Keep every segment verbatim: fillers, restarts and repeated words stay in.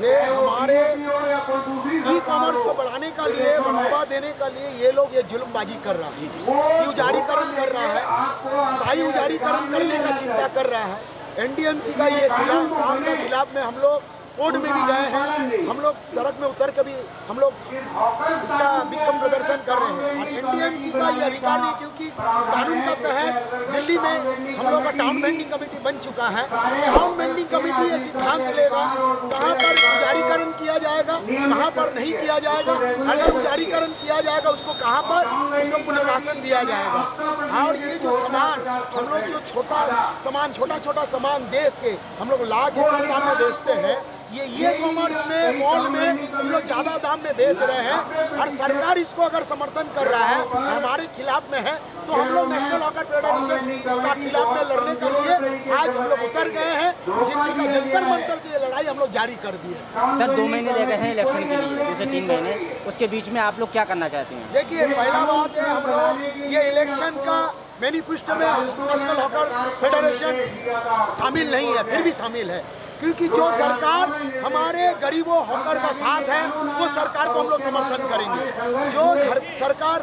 ये हमारे e commerce को बढ़ाने का लिए, बढ़ावा देने का लिए ये लोग ये जुल्मबाजी कर रहा है, उजाड़ीकरण कर रहा है, स्थायी उजाड़ीकरण करने का चिंता कर रहा है। एनडीएमसी का ये खिलाफ काम के खिलाफ में हम लोग कोर्ट में भी गए हैं, हम लोग सड़क में उतर कर भी हम लोग इसका विक्षोभ प्रदर्शन कर रहे हैं। एनडीएमसी का ये अधिकार नहीं, क्योंकि कानून का तहत दिल्ली में हम लोग का टाउन बेंडिंग कमेटी बन चुका है। टाउन बेंडिंग कमेटी ये सिद्धांत लेगा कहाँ पर उजारीकरण किया जाएगा, कहाँ पर नहीं किया जाएगा, अगर उजारीकरण किया जाएगा उसको कहाँ पर उसको पुनर्वासन दिया जाएगा। और ये जो सामान हम लोग जो छोटा सामान छोटा छोटा सामान देश के हम लोग ला के दुकान में बेचते हैं, ये ये कॉमर्स में मॉल में हम लोग ज़्यादा दाम में बेच रहे हैं। और सरकार इसको अगर समर्थन कर रहा है हमारे खिलाफ में है, तो हम लोग नेशनल हॉकर फेडरेशन इसका खिलाफ में लड़ने के लिए आज हम लोग उतर गए हैं, जिनकी जंतर मंतर से ये लड़ाई हम लोग जारी कर दी है। सर, दो महीने ले गए हैं इलेक्शन के लिए, जैसे तीन महीने, उसके बीच में आप लोग क्या करना चाहते हैं? देखिए, पहला बात है हम लोग ये इलेक्शन का मैनिफेस्टो में नेशनल हॉकर फेडरेशन शामिल नहीं है, फिर भी शामिल है, क्योंकि जो सरकार हमारे गरीबों हॉकर का साथ है वो सरकार को हम लोग समर्थन करेंगे। जो सरकार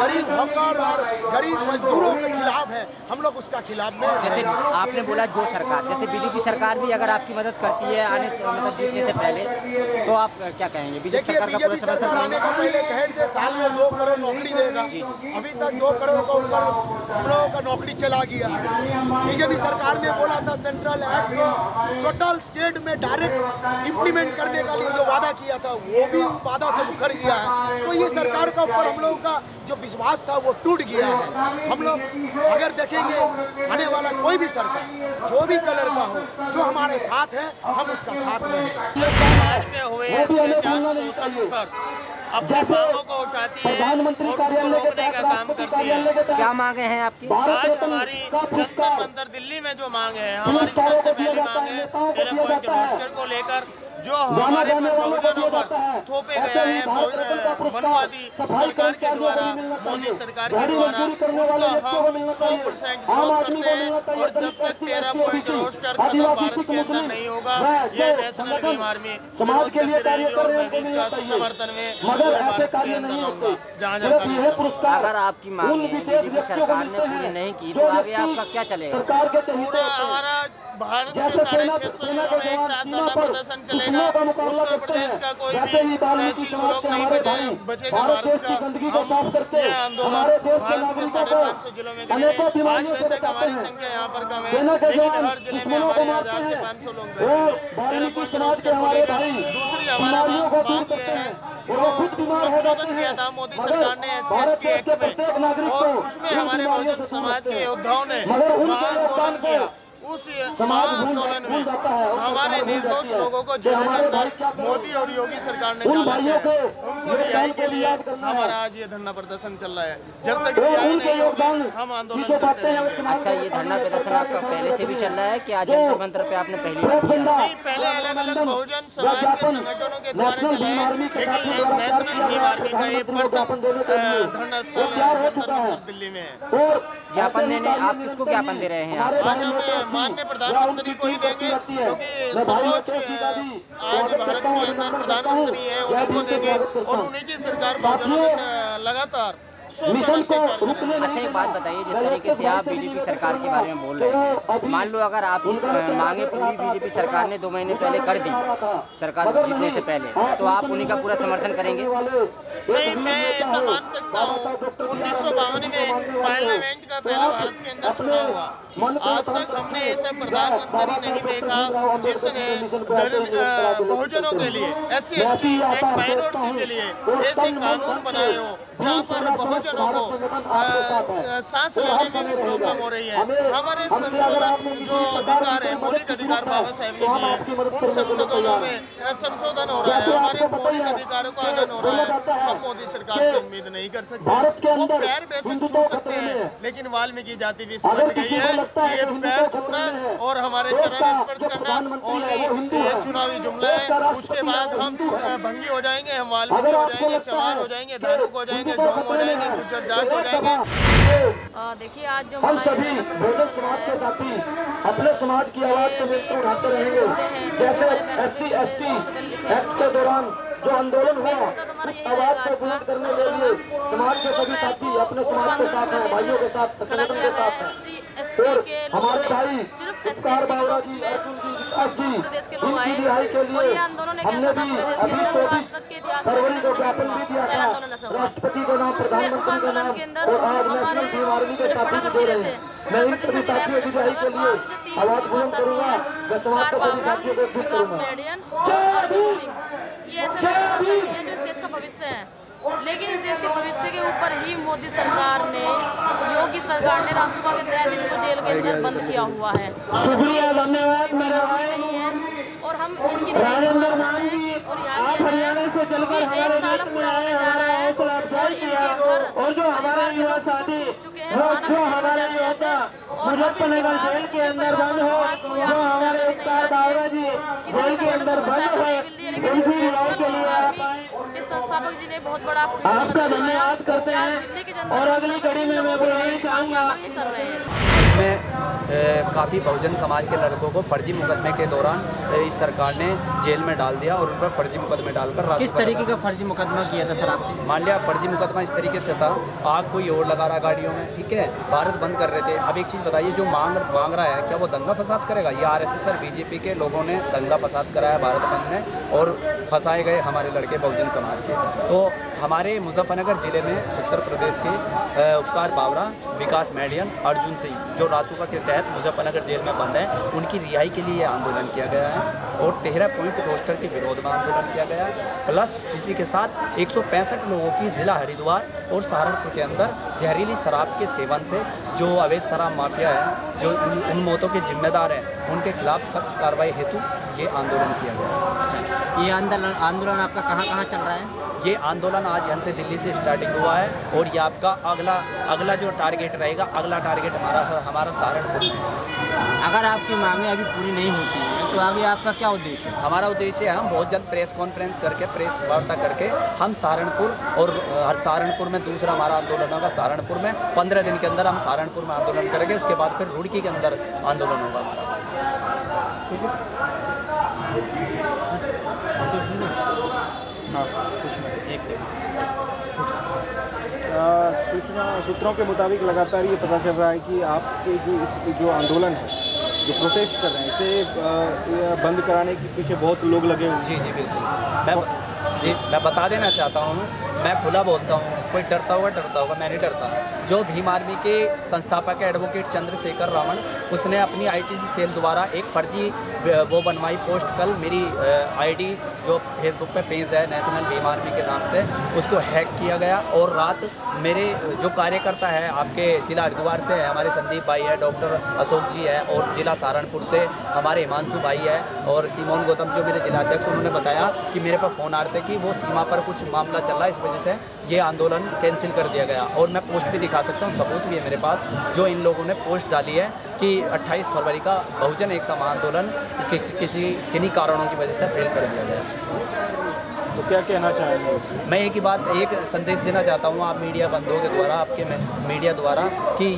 गरीब हॉकर और गरीब मजदूरों के खिलाफ है हम लोग उसका खिलाफ नहीं। जैसे आपने बोला जो सरकार, जैसे बीजेपी सरकार भी अगर आपकी मदद करती है आने मतलब जीतने से पहले, तो आप क्या कहेंगे? बीजेपी सरकार आने का पहले कहे थे साल में दो करोड़ नौकरी देगा, अभी तक दो करोड़ का ऊपर हम लोगों का नौकरी चला गया। बीजेपी सरकार ने बोला था सेंट्रल एक्ट को टोटल स्टेट में डायरेक्ट इम्प्लीमेंट करने का लिए जो वादा किया था वो भी वादा से मुकर गया है। तो ये सरकार का ऊपर हम लोगों का जो विश्वास था वो टूट गया है। हम लोग अगर देखेंगे आने वाला कोई भी सरकार जो भी कलर का हो जो हमारे साथ है हम उसका साथ रहेंगे। प्रधानमंत्री कार्यालय के तहत राष्ट्रपति कार्यालय के तहत क्या मांगे हैं आपकी? आज हमारी जंतर मंतर दिल्ली में जो मांग है, हमारी सबसे पहली मांग है तेरह पॉइंट के मुश्किल को लेकर, जो हमारे प्रबोधनों पर थोपे गए हैं वनवादी सरकार के द्वारा, मोदी सरकार के द्वारा, उसका हम सौ परसेंट विरोध करते हैं। और जब तक तेरह पॉइंट रोस्टर खत्म भारत के अंदर नहीं होगा, ये नेशनल भीम आर्मी समाज के लिए कार्य कर रही है। इसका समर्थन में मगर ऐसे कार्य नहीं होते। अगर आपकी मांग सरकार ने पूरी नहीं की तो आगे आपका क्या चलेगा? सरकार के पूरा हमारा भारत के सारे छह सौ जिलों में एक साथ धरना प्रदर्शन चलेगा। उत्तर प्रदेश का कोई भी तहसील ब्लॉक नहीं बचेगा, बचेगा भारत का। हम यह आंदोलन भारत के साढ़े पाँच सौ जिलों में करेंगे। आज वैसे हमारी संख्या यहाँ पर कम है, लेकिन हर जिले में हमारे हजार से पाँच सौ लोग बैठे हैं। दूसरी हमारा मांग यह है जो संशोधन किया था मोदी सरकार ने S C S T act में, और उसमें हमारे बहुजन समाज के योद्धाओं ने आंदोलन किया। उस आंदोलन में हमारे निर्दोष लोगों को जेल के अंदर मोदी और योगी सरकार ने डाला है, उनको रिहाई के लिए हमारा आज ये धरना प्रदर्शन चल रहा है। जब तक रिहाई नहीं होगी हम आंदोलन करते रहेंगे। अच्छा, ये धरना प्रदर्शन आपका पहले से भी चल रहा है कि आज जंतर मंतर पे आपने पहली बार किया? नहीं, पहले अलग अलग बहुजन समाज के संगठनों के द्वारा चलाया, लेकिन नेशनल भीम आर्मी का ये प्रथम धरना स्थल जंतर मंतर दिल्ली में है। ज्ञापन देने आप किसको ज्ञापन दे रहे हैं? आज हम माननीय प्रधानमंत्री को ही देंगे, क्योंकि सर्वोच्च आज भारत के अंदर प्रधानमंत्री है, उन्हीं को देंगे और उन्हीं की सरकार बहुजनों में लगातार। अच्छा, एक बात बताइए, जिस तरीके से आप बीजेपी सरकार के बारे में बोल रहे हैं, मान लो अगर आप मांगे पूरी बीजेपी सरकार ने दो महीने पहले कर दी, सरकार को जीतने से पहले, तो आप उन्हीं का पूरा समर्थन करेंगे? नहीं, मैं ऐसा मान सकता हूँ। उन्नीस सौ बावन में पार्लियामेंट का पहला भारत के अंदर चुनाव हुआ। आज तक हमने ऐसा प्रधानमंत्री नहीं देखा जिसने बहुजनों के लिए, S C S T act minority के लिए ऐसे कानून बनाए हो जहाँ पर बहुजनों को सांस लेने में भी प्रॉब्लम हो रही है। हमारे संशोधन जो अधिकार है, मौलिक अधिकार बाबा साहब ने दिए, उन संशोधनों में संशोधन हो रहा है, हमारे मौलिक अधिकारों का हनन हो रहा है। हम मोदी सरकार से उम्मीद नहीं कर सकते। वो पैर वैसे छू सकते हैं, लेकिन वाल्मीकि जाति भी समझ गई है कि ये पैर छूना और हमारे चरण स्पर्श करना ओनली ये चुनावी जुमला है। उसके बाद हम भंगी हो जाएंगे, हम वाल्मीकि हो जाएंगे, चमार हो जाएंगे, धानुक हो जाएंगे, जाएंगे, गाँव हो जाएंगे, गुर्जर जाट हो जाएंगे। देखिए आज जो हम सभी बहुजन समाज के साथी अपने समाज की आवाज को मिलकर उठाते रहेंगे। जैसे S C S T act के दौरान जो आंदोलन हुआ, उस आवाज को बुलंद करने के लिए समाज के सभी साथी अपने समाज के साथ हैं, भाइयों के साथ, संगठन के साथ हैं। और हमारे भाई उपकार बावरा जी, अर्जुन जी, विकास जी, इनकी रिहाई के लिए हमने भी अभी चौबीस फरवरी को ज्ञापन भी दिया था, राष्ट्रपति के नाम, प्रधानमंत्री के नाम, और आज नेशनल भीम आर्मी के साथी भी दे रहे हैं। मैं इन सभी साथियों की रिहाई के लिए आवाज बुलंद करूँगा। मैं समाज के सभी साथियों को एकजुट करूँगा। ये ऐसे लोग हैं जो इस देश का भविष्य है, लेकिन इस देश के भविष्य के ऊपर ही मोदी सरकार ने, योगी सरकार ने रासुका के तहत इनको जेल के अंदर बंद किया हुआ है। शुक्रिया, धन्यवाद मेरे भाई। और हम इनकी नरेंद्र मोदी जी आप हरियाणा से चलकर हमारे देश में आए, हमारा हौसला अफजाई किया, और जो हमारे युवा साथी जो हमारे योद्धा मुजफ्फरनगर जेल के अंदर बंद हो, जो हमारे उपकार बावरा जी जेल के अंदर बंद है, उनकी रिहाई के लिए आप आए। इस संस्थापक जी ने बहुत बड़ा आपका धन्यवाद करते हैं। और अगली कड़ी में मैं बोलना चाहूँगा, इसमें काफ़ी बहुजन समाज के लड़कों को फर्जी मुकदमे के दौरान इस सरकार ने जेल में डाल दिया और उन पर फर्जी मुकदमे डालकर किस तरीके का फर्जी मुकदमा किया था सर आपने? मान लिया फर्जी मुकदमा इस तरीके से था, आग कोई और लगा रहा गाड़ियों में, ठीक है, भारत बंद कर रहे थे। अब एक चीज़ बताइए, जो मांग मांग रहा है क्या वो दंगा फसाद करेगा? ये आरएसएस और बीजेपी के लोगों ने दंगा फसाद कराया भारत बंद में और फंसाए गए हमारे लड़के बहुजन समाज के। तो हमारे मुजफ्फरनगर ज़िले में उत्तर प्रदेश के उपकार बावरा, विकास मेडियन, अर्जुन सिंह जो रासुका के तहत मुजफ्फरनगर जेल में बंद हैं, उनकी रिहाई के लिए आंदोलन किया गया है और तेरह पॉइंट रोस्टर के विरोध में आंदोलन किया गया है। प्लस इसी के साथ एक सौ पैंसठ लोगों की ज़िला हरिद्वार और सहारनपुर के अंदर जहरीली शराब के सेवन से जो अवैध शराब माफिया है, जो उन, उन मौतों के जिम्मेदार हैं, उनके खिलाफ सख्त कार्रवाई हेतु ये आंदोलन किया गया। अच्छा, ये आंदोलन आंदोलन आपका कहाँ कहाँ चल रहा है? ये आंदोलन आज यहाँ से दिल्ली से स्टार्टिंग हुआ है और ये आपका अगला अगला जो टारगेट रहेगा, अगला टारगेट हमारा हमारा सहारनपुर है। अगर आपकी मांगें अभी पूरी नहीं होती हैं तो आगे आपका क्या उद्देश्य है? हमारा उद्देश्य है, हम बहुत जल्द प्रेस कॉन्फ्रेंस करके, प्रेस वार्ता करके, हम सहारनपुर और हर सहारनपुर में दूसरा हमारा आंदोलन होगा। सहारनपुर में पंद्रह दिन के अंदर हम सहारनपुर में आंदोलन करेंगे, उसके बाद फिर रुड़की के अंदर आंदोलन होगा हमारा। सूचना सूत्रों के मुताबिक लगातार ये पता चल रहा है कि आपके जो इस जो आंदोलन है, जो प्रोटेस्ट कर रहे हैं, इसे बंद कराने के पीछे बहुत लोग लगे हुए। जी जी बिल्कुल। मैं जी मैं बता देना चाहता हूँ, मैं खुला बोलता हूँ, कोई डरता होगा डरता होगा, मैं नहीं डरता। जो भीम आर्मी के संस्थापक एडवोकेट चंद्रशेखर रावण, उसने अपनी आईटीसी सेल द्वारा एक फर्जी वो बनवाई पोस्ट, कल मेरी आईडी जो फेसबुक पे पेज है नेशनल भीम आर्मी के नाम से, उसको हैक किया गया और रात मेरे जो कार्यकर्ता है आपके जिला हरिद्वार से है, हमारे संदीप भाई है, डॉक्टर अशोक जी है, और जिला सहारनपुर से हमारे हिमांशु भाई है और सीमोन गौतम जो मेरे जिलाध्यक्ष, उन्होंने बताया कि मेरे पर फ़ोन आ रहे थे कि वो सीमा पर कुछ मामला चल रहा है, इस वजह से ये आंदोलन कैंसिल कर दिया गया। और मैं पोस्ट भी दिखा सकता हूँ, सबूत भी है मेरे पास, जो इन लोगों ने पोस्ट डाली है कि अट्ठाईस फरवरी का बहुजन एकता महाआंदोलन कि, किसी किन्हीं कारणों की वजह से फेल कर दिया गया। तो क्या कहना चाहेंगे? मैं एक ही बात, एक संदेश देना चाहता हूँ आप मीडिया बंधुओं के द्वारा, आपके मीडिया द्वारा, कि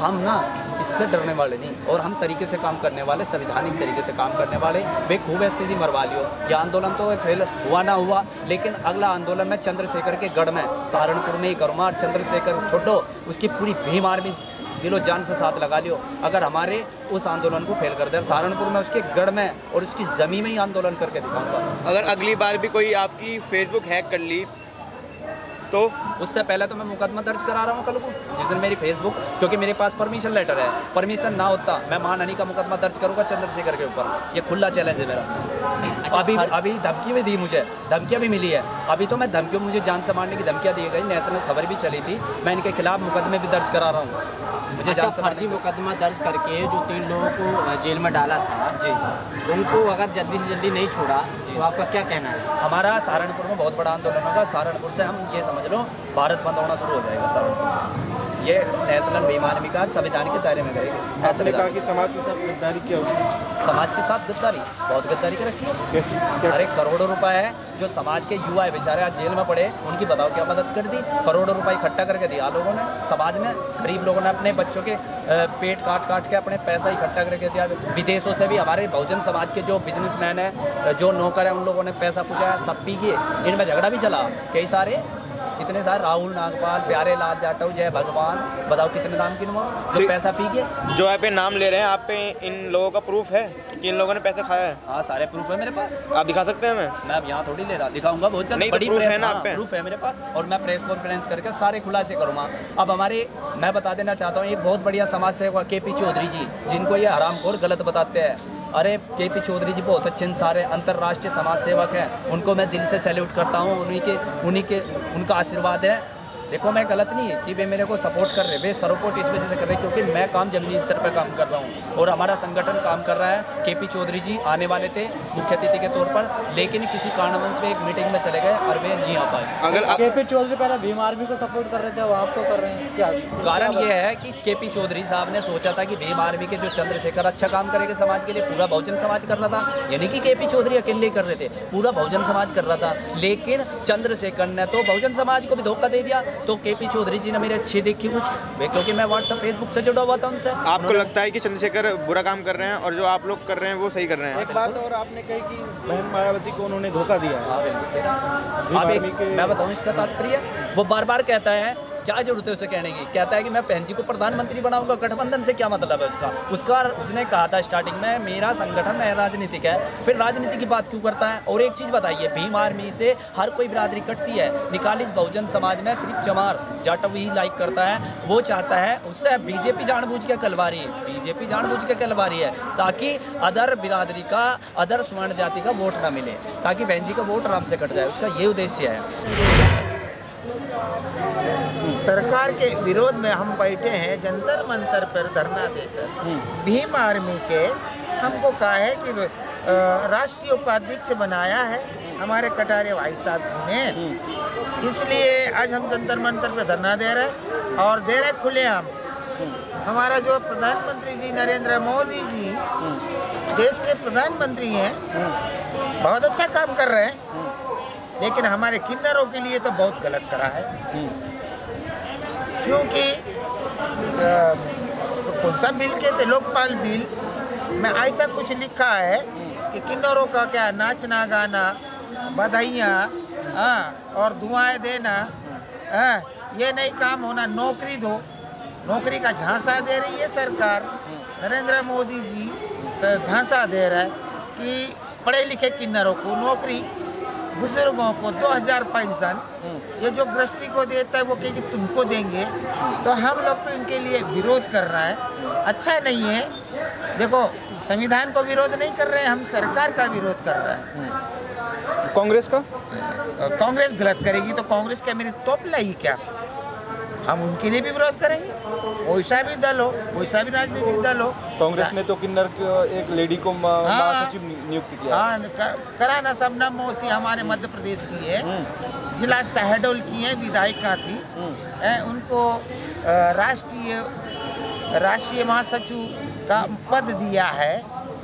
हम ना इससे डरने वाले नहीं, और हम तरीके से काम करने वाले, संवैधानिक तरीके से काम करने वाले। वे खूब ऐसी सी मरवा लियो, यह आंदोलन तो फेल हुआ ना हुआ, लेकिन अगला आंदोलन मैं चंद्रशेखर के गढ़ में सहारनपुर में ही करूँगा। और चंद्रशेखर छोड़ो, उसकी पूरी भीम आर्मी दिलो जान से साथ लगा लियो अगर हमारे उस आंदोलन को फेल कर दे। सहारनपुर में उसके गढ़ में और उसकी ज़मीन में ही आंदोलन करके दिखाऊंगा। अगर अगली बार भी कोई आपकी फेसबुक हैक कर ली तो उससे पहले तो मैं मुकदमा दर्ज करा रहा हूँ कल को, जिस दिन मेरी फेसबुक, क्योंकि मेरे पास परमिशन लेटर है, परमिशन ना होता मैं मानहानि का मुकदमा दर्ज करूँगा चंद्रशेखर के ऊपर। ये खुला चैलेंज है मेरा। अच्छा, अभी हर... अभी धमकी भी दी मुझे, धमकियाँ भी मिली है अभी, तो मैं धमकियों, मुझे जान से मारने की धमकियाँ दी गई, नेशनल खबर भी चली थी, मैं इनके खिलाफ मुकदमे भी दर्ज करा रहा हूँ। मुझे अच्छा, फर्जी मुकदमा दर्ज करके जो तीन लोगों को जेल में डाला था जी, उनको अगर जल्दी से जल्दी नहीं छोड़ा तो आपका क्या कहना है? हमारा सहारनपुर में बहुत बड़ा आंदोलन होगा। सहारनपुर से हम ये समझ लो भारत बंद होना शुरू हो जाएगा सहारनपुर से। ये नेशनल भीम आर्मी का संविधान के दायरे में करेगी। आपने कहा कि समाज के साथ गद्दारी क्या होगी? समाज के साथ गद्दारी बहुत गद्दारी कर रखी है। अरे करोड़ों रुपए है जो समाज के युवा बेचारे आज जेल में पड़े, उनकी बताओ क्या मदद कर दी। करोड़ों रुपए इकट्ठा करके दिया लोगों ने, समाज ने, गरीब लोगों ने अपने बच्चों के पेट काट काट के अपने पैसा इकट्ठा करके दिया। विदेशों से भी हमारे बहुजन समाज के जो बिजनेसमैन है, जो नौकर है, उन लोगों ने पैसा पूछा, सब पी किए। इनमें झगड़ा भी चला कई सारे, कितने सारे राहुल नागपाल, प्यारे लाल जाटव, जय भगवान, बताओ कितने नाम किनवाओ जो पैसा पी के जो आप नाम ले रहे हैं। आप पे इन लोगों का प्रूफ है कि इन लोगों ने पैसा खाया है? हाँ, सारे प्रूफ है मेरे पास। आप दिखा सकते हैं? मैं मैं अब यहाँ थोड़ी ले रहा, दिखाऊंगा बहुत जल्द। नहीं, बड़ी तो प्रूफ है ना आप पे? प्रूफ है मेरे पास और मैं प्रेस कॉन्फ्रेंस करके सारे खुलासे करूँगा। अब हमारे, मैं बता देना चाहता हूँ, एक बहुत बढ़िया समाज सेवक के पी चौधरी जी, जिनको ये हरामखोर गलत बताते हैं, अरे के पी चौधरी जी बहुत अच्छे इंसान है, अंतर्राष्ट्रीय समाज सेवक हैं, उनको मैं दिल से सैल्यूट करता हूँ। उन्हीं के उन्हीं के उनका आशीर्वाद है। देखो, मैं गलत नहीं है कि वे मेरे को सपोर्ट कर रहे, वे सपोर्ट इस वजह से कर रहे हैं क्योंकि मैं काम जमीनी स्तर पर काम कर रहा हूँ और हमारा संगठन काम कर रहा है। के पी चौधरी जी आने वाले थे मुख्य अतिथि के तौर पर, लेकिन किसी कारणवश वे एक मीटिंग में चले गए और वे नहीं आ पाए। अगर के पी चौधरी पहले भीम आर्मी को सपोर्ट कर रहे थे, वो आपको कर रहे हैं क्या? कारण ये है कि के पी चौधरी साहब ने सोचा था कि भीम आर्मी के जो चंद्रशेखर अच्छा काम करेंगे समाज के लिए, पूरा बहुजन समाज कर रहा था, यानी कि के पी चौधरी अकेले कर रहे थे, पूरा बहुजन समाज कर रहा था। लेकिन चंद्रशेखर ने तो बहुजन समाज को भी धोखा दे दिया। तो के पी चौधरी जी ने मेरे अच्छे देखी कुछ, क्योंकि मैं व्हाट्सएप फेसबुक से जुड़ा हुआ था उनसे। आपको लगता है कि चंद्रशेखर बुरा काम कर रहे हैं और जो आप लोग कर रहे हैं वो सही कर रहे हैं? एक बात और आपने कही कि बहन मायावती को उन्होंने धोखा दिया। आप एक, मैं बताऊं इसका तात्पर्य, वो बार बार कहता है, क्या जरूरत है उसे कहने की, कहता है कि मैं बहन जी को प्रधानमंत्री बनाऊंगा, गठबंधन से क्या मतलब है उसका उसका उसने कहा था स्टार्टिंग में, मेरा संगठन मैं राजनीतिक है, फिर राजनीति की बात क्यों करता है? और एक चीज़ बताइए, भीम आर्मी से हर कोई बिरादरी कटती है, निकालिस बहुजन समाज में सिर्फ चमार जाटव ही लाइक करता है, वो चाहता है उससे बीजेपी जानबूझ के कलवा रही है, बीजेपी जानबूझ के कलवा रही है ताकि अदर बिरादरी का, अदर स्वर्ण जाति का वोट ना मिले, ताकि बहन जी का वोट आराम से कट जाए, उसका ये उद्देश्य है। सरकार के विरोध में हम बैठे हैं जंतर मंतर पर धरना देकर। भीम आर्मी के हमको कहा है कि राष्ट्रीय उपाध्यक्ष बनाया है हमारे कटारे भाई साहब जी ने, इसलिए आज हम जंतर मंतर पर धरना दे रहे और दे रहे खुलेआम। हमारा जो प्रधानमंत्री जी नरेंद्र मोदी जी देश के प्रधानमंत्री हैं, बहुत अच्छा काम कर रहे हैं, लेकिन हमारे किन्नरों के लिए तो बहुत गलत करा है, क्योंकि तो कौन सा बिल के थे, लोकपाल बिल में ऐसा कुछ लिखा है कि किन्नरों का क्या नाचना गाना, बधाइयाँ और दुआएं देना, आ, ये नहीं काम होना। नौकरी दो, नौकरी का झांसा दे रही है सरकार, नरेंद्र मोदी जी झांसा दे रहा है कि पढ़े लिखे किन्नरों को नौकरी, बुजुर्गों को दो हज़ार पेंशन, ये जो गृहस्थी को देता है वो कहेगी तुमको देंगे, तो हम लोग तो इनके लिए विरोध कर रहा है, अच्छा नहीं है। देखो, संविधान को विरोध नहीं कर रहे हैं हम, सरकार का विरोध कर रहे हैं। कांग्रेस का, कांग्रेस गलत करेगी तो कांग्रेस क्या मेरी तोप लाएगी क्या? हम उनके लिए भी विरोध करेंगे, वैसा भी दल हो, वैसा भी राजनीतिक दल हो। कांग्रेस ने तो किन्नर के एक लेडी को महासचिव नियुक्त किया। हाँ, कराना सबना मौसी हमारे मध्य प्रदेश की है, जिला शहडोल की है, विधायिका थी, उनको राष्ट्रीय राष्ट्रीय महासचिव का पद दिया है,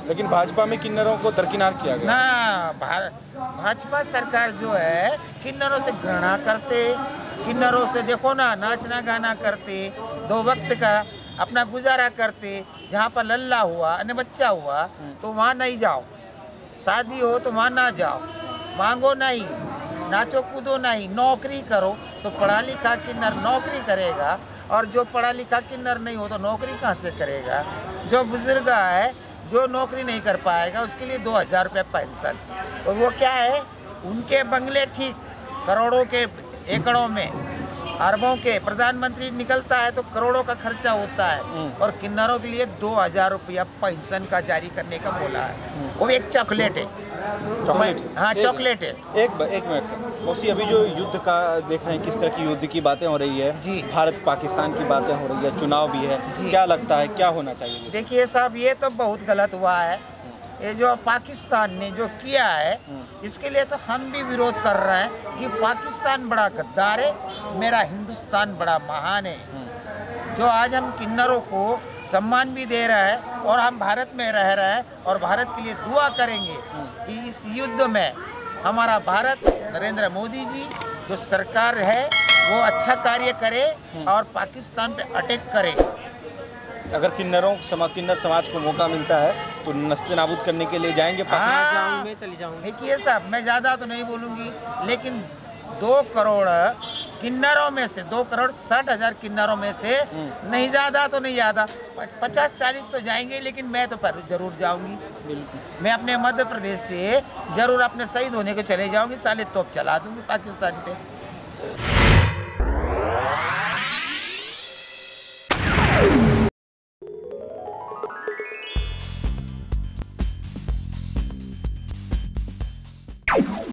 लेकिन भाजपा में किन्नरों को दरकिनार किया गया ना। भा, भाजपा सरकार जो है किन्नरों से घृणा करते, किन्नरों से देखो ना नाचना गाना करते, दो वक्त का अपना गुजारा करते, जहाँ पर लल्ला हुआ अन्य बच्चा हुआ तो वहाँ नहीं जाओ, शादी हो तो वहाँ ना जाओ, मांगो नहीं, नाचो कूदो नहीं, नौकरी करो। तो पढ़ा लिखा किन्नर नौकरी करेगा और जो पढ़ा लिखा किन्नर नहीं हो तो नौकरी कहाँ से करेगा? जो बुजुर्ग है, जो नौकरी नहीं कर पाएगा उसके लिए दो हज़ार रुपये पेंशन, और वो क्या है, उनके बंगले ठीक करोड़ों के, एकड़ों में, अरबों के प्रधानमंत्री निकलता है तो करोड़ों का खर्चा होता है, और किन्नरों के लिए दो हज़ार रुपया पेंशन का जारी करने का बोला है, वो एक चॉकलेट है। चॉकलेट? हाँ, चॉकलेट है। एक एक मिनट उसी, अभी जो युद्ध का देख रहे हैं, किस तरह की युद्ध की बातें हो रही है जी, भारत पाकिस्तान की बातें हो रही है, चुनाव भी है, क्या लगता है क्या होना चाहिए? देखिए साहब, ये तो बहुत गलत हुआ है, ये जो पाकिस्तान ने जो किया है, इसके लिए तो हम भी विरोध कर रहे हैं कि पाकिस्तान बड़ा गद्दार है, मेरा हिंदुस्तान बड़ा महान है। जो आज हम किन्नरों को सम्मान भी दे रहा है और हम भारत में रह रहे हैं और भारत के लिए दुआ करेंगे कि इस युद्ध में हमारा भारत, नरेंद्र मोदी जी जो सरकार है वो अच्छा कार्य करे और पाकिस्तान पे अटैक करे। अगर किन्नरों समा, किन्नर समाज को मौका मिलता है तो नस्ते नाबूद करने के लिए जाएंगे। हाँ, जाऊंगे, चली जाऊंगी। देखिए साहब, मैं ज़्यादा तो नहीं बोलूँगी, लेकिन दो करोड़ किन्नरों में से दो करोड़ साठ हजार किन्नरों में से नहीं ज़्यादा तो नहीं ज़्यादा पचास चालीस तो जाएंगे, लेकिन मैं तो जरूर जाऊंगी। बिल्कुल, मैं अपने मध्य प्रदेश से जरूर अपने शहीद होने के चले जाऊंगी, साले तोप चला दूंगी पाकिस्तान पे।